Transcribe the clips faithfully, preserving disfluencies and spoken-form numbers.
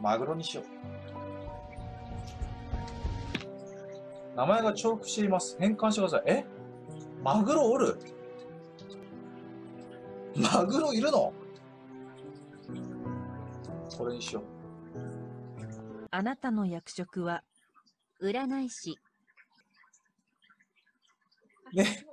マグロにしよう。名前が重複しています。変換してください。え？マグロおる？マグロいるの？これにしよう。あなたの役職は占い師。ね。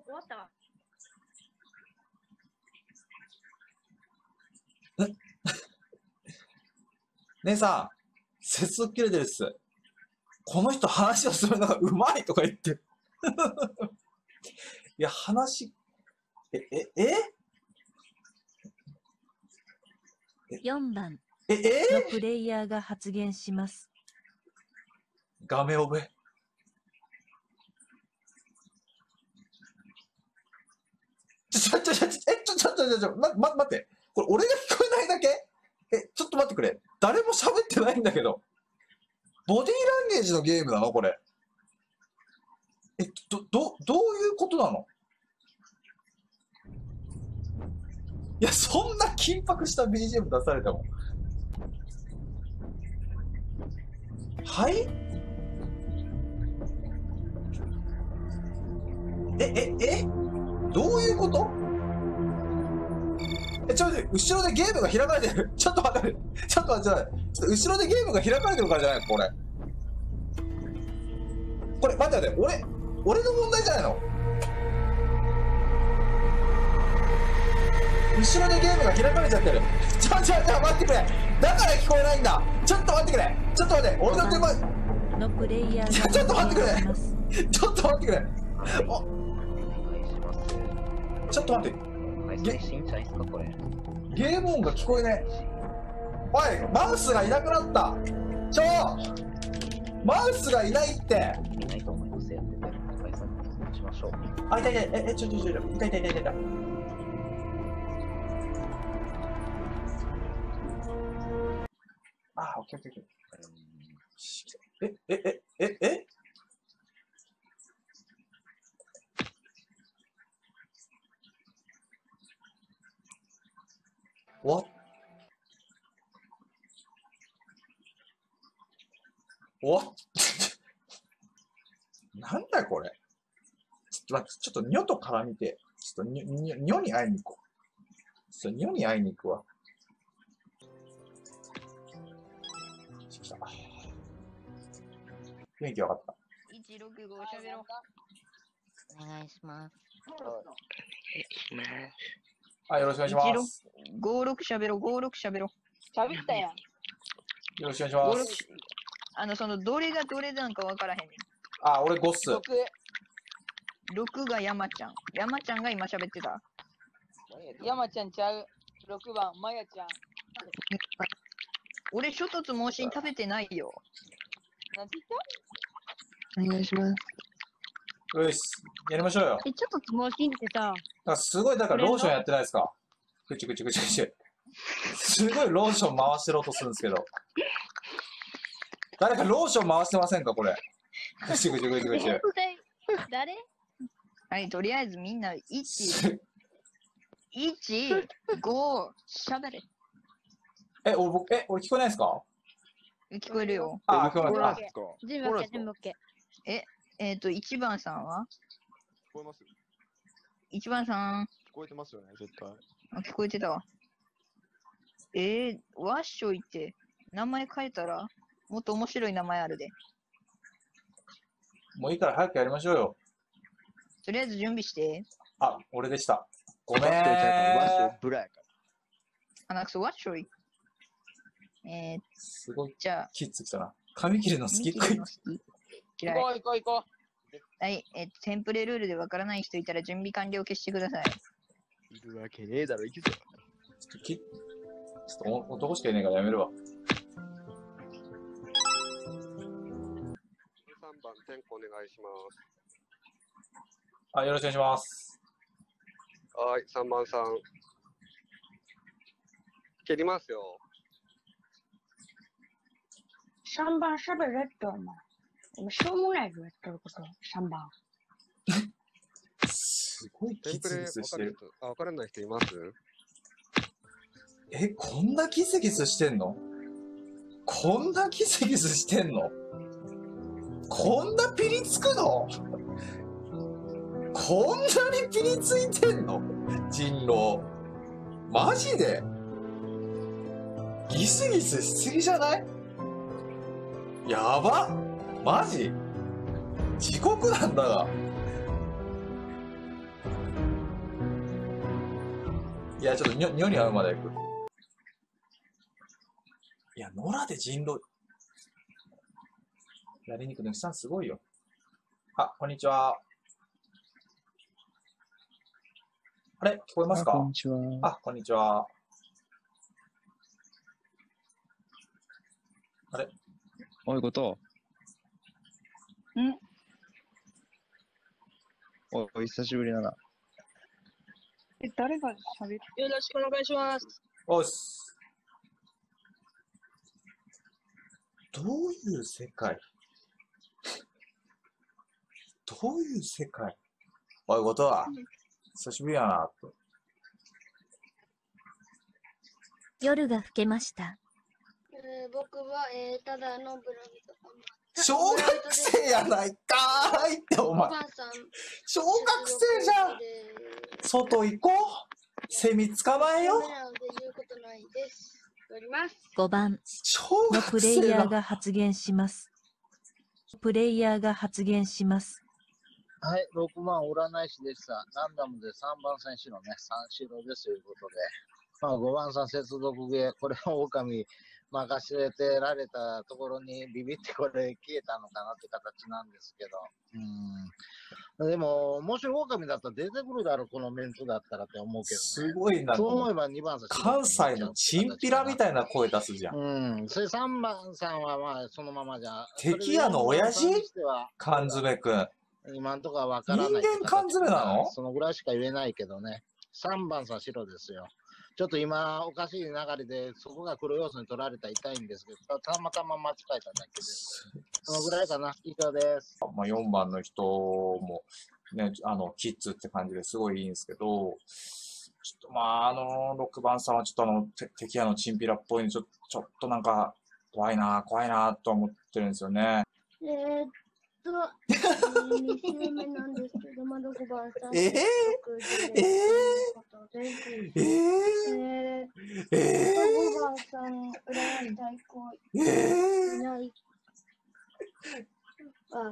姉さん、接続切れてるっす。この人話をするのがうまいとか言ってる。いや、話、え、え、え ?よんばん。ええー、のプレイヤーが発言します。画面覚え。ちょ、ちょ、ちょ、え、ちょ、ちょ、ちょ、ちょ、ま、ま、待って。これ、俺が聞こえないだけ？え、ちょっと待ってくれ。誰も喋ってないんだけど。ボディーランゲージのゲームなのこれ。え、ど、ど、どういうことなの？いや、そんな緊迫した ビージーエム 出されても。はい？え、え、え？どういうこと？え、ちょっと待って、後ろでゲームが開かれてる。ちょっと待って、ちょっと待って、ちょっと後ろでゲームが開かれてるからじゃないのこれ。これ、待って待って、俺、俺の問題じゃないの？後ろでゲームが開かれちゃってる。ちょちょちょ待ってくれ。だから聞こえないんだ。ちょっと待ってくれ。ちょっと待って。俺の手前のプレイヤーがちょっと待ってくれ。ちょっと待ってくれ。あ、ちょっと待って。ゲ、ゲーム音が聞こえねえ。おい、マウスがいなくなった。ちょ、マウスがいないって。いないと思いますよ。しましょう。あ、痛い痛い。ええちょちょちょ痛い痛い痛い痛い。あ、オッケーオッケーオッケー。え、え、え、え、え？終わっ。終わっ。なんだよこれ。ちょっと、ちょっとニョと絡みて、ちょっとニョ、ニョ、ニョに会いに行こう。ちょっとニョに会いに行くわ。雰囲気分かった。いちろくごおしゃべろ。お願いします。はい、よろしくお願いします。ごろくしゃべろ、ごろくしゃべろ。しゃべったやん。よろしくお願いします。あの、その、どれがどれなんか分からへんねん。あ、俺ごっす。ろくが山ちゃん。山ちゃんが今しゃべってた。山ちゃんちゃう。ろくばん、まやちゃん。俺、諸突猛進食べてないよ。お願いします。よし、やりましょうよ。え、ちょっと猛進ってさ。すごい、だからローションやってないですか。くちゅくちゅくちゅくちゅ。すごいローション回してろうとするんですけど。誰かローション回してませんか、これ。くちゅくちゅくちゅくちゅ。誰はい、とりあえずみんな、いち、いち、ご、しゃべれ。え、俺、僕、え、俺聞こえないですか？聞こえるよ。あ、聞こえます。全部 OK、全部 OK。え、えっと、いちばんさんは？聞こえます。いちばんさん。聞こえてますよね、絶対。あ、聞こえてたわ。えー、わっしょいって、名前変えたら、もっと面白い名前あるで。もういいから早くやりましょうよ。とりあえず準備して。あ、俺でした。ごめん。わっしょいから、わっしょいブラやから。あ、なんかそう、わっしょい。えー、すごい。じゃあ、キッズ来たな。髪切るの好き？髪切るの好き？嫌い。行こう行こう行こう。はい、えー、テンプレルールでわからない人いたら準備完了消してください。いるわけねえだろ、行くぞ。ちょっとき、ちょっと男しかいないからやめるわ。じゅうさんばん、点呼お願いします。はい、よろしくお願いします。はい、さんばんさん。蹴りますよ。さんばんしゃべれってお前。お前しょうもないぞやってること。さんばん。すごいキツキツしてる。あ、わからない人います？え、こんなキツキツしてんの？ここんなギスギスしてんの？こんなピリつくの？こんなにピリついてんの？人狼マジでギスギスしすぎじゃない？やばっ、マジ地獄なんだが。いや、ちょっとにょ、にょに合うまで行く。いや、野良で人狼やりにくいの、さんすごいよ。あ、こんにちは。あれ、聞こえますか？あ、こんにちは。あ、こんにちは。あれ、おい、後藤。ん？おい、久しぶりだな。え、誰が喋る？よろしくお願いします。おっす。どういう世界？どういう世界？おい、後藤。うん、久しぶりやなと。夜が更けました。えー、僕は、えー、ただのブランド。小学生やないかーいってお前。お母さん小学生じゃん。外行こう。セミ捕まえよう。ごばんのプレイヤーが発言します。プレイヤーが発言します。はい、ろくばん占い師でした。ランダムでさんばん選手のね、三四郎ですということで、まあ、ごばんさん接続芸、これを狼任せてられたところにビビってこれ消えたのかなって形なんですけど、うん、でも、もし狼だったら出てくるだろう、このメンツだったらって思うけど、ね、すごいな、そう思えばにばんさん、関西のチンピラみたいな声出すじゃん。うん、それさんばんさんはまあそのままじゃ、敵屋の親父缶詰くん。今んとこは分からない。人間缶詰なの？そのぐらいしか言えないけどね。さんばんさん白ですよ。ちょっと今おかしい流れでそこが黒要素に取られたら痛いんですけど、たまたま間違えただけです。そのぐらいかな。以上です。まあよんばんの人もね、あのキッズって感じですごいいいんですけど、ちょっとまああのろくばんさんはちょっとあの敵屋のチンピラっぽいんでちょちょっとなんか怖いな怖いなと思ってるんですよね。えーえ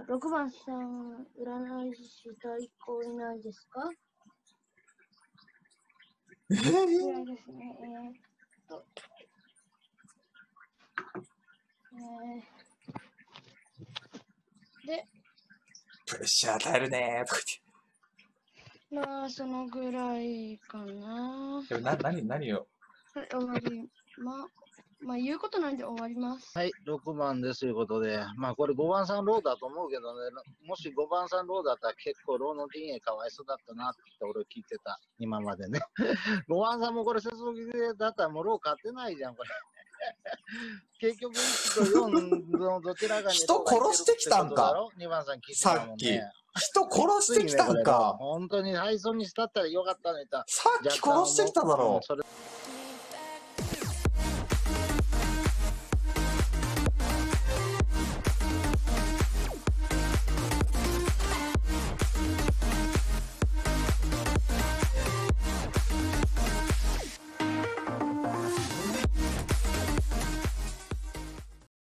ろくばんさん、占い師代行いないですか？えーでプレッシャー与えるねーとか言って、まあそのぐらいかな。でもな何何をはい終わりままあ言うことないんで終わります。はい、ろくばんですということで、まあこれごばんさんローだと思うけどね、もしごばんさんローだったら結構ローの陣営かわいそうだったなって俺聞いてた今までね。ごばんさんもこれ接続だったらもうロー勝てないじゃんこれ。結局いちとよんのどちらかに人殺してきたんか、にばんさん聞いてたもんね、人殺してきたんか、本当に配送にしたったらよかったのに、さっき殺してきただろう。